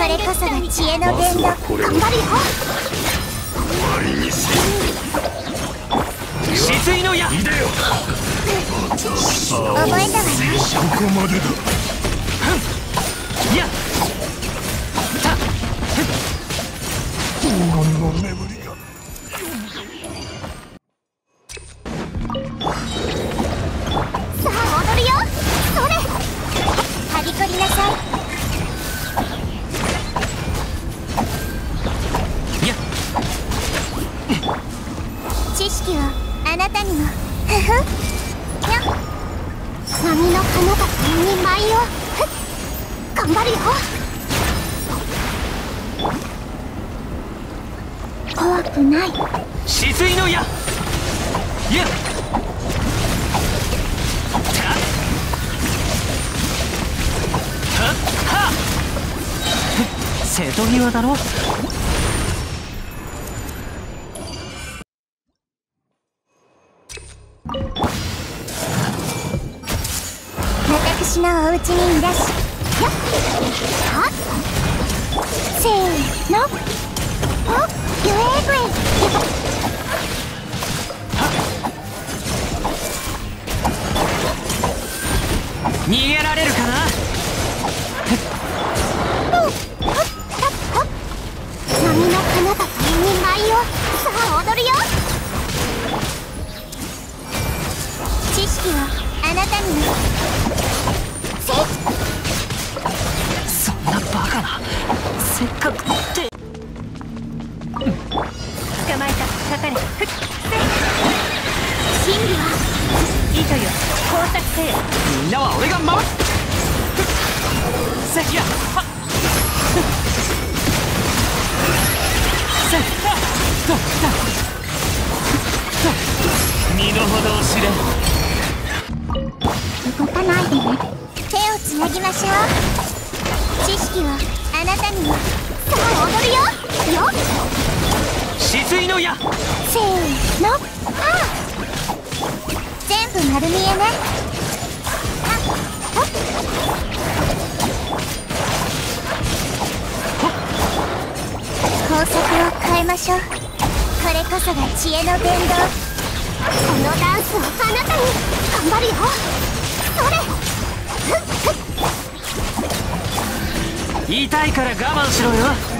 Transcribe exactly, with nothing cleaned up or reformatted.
それこそが知恵の伝道。明るい方。止水の矢。覚えたわよ。そこまでだ。いや。た。黄金の眠りが。さあ踊るよ。それ。はびこりなさい。知識をあなたにも。ふふ波の花が君に舞いを。頑張るよ。怖くない。止水の矢。いや瀬戸際だろ。私のお家にいらっしゃよっ。はせーの。おっゆえぐえ。逃げられるかな。うん、ほっほっほっ。波の花が君に舞いを。さあ踊るよ。知識はあなたにも。そんなバカな。せっかくって捕まえた。かかれ。真理はいいという工作せよ。みんなは俺が守る。せやはっせっはっとっと身の程を知れ。動かないでね。つなぎましょう。知識をあなたにも。さあ踊るよ。よっ止水の矢。せーの。あ全部丸見えね。あほっほっ。工作を変えましょう。これこそが知恵の伝道。このダンスをあなたに。頑張るよ。それ痛いから我慢しろよ。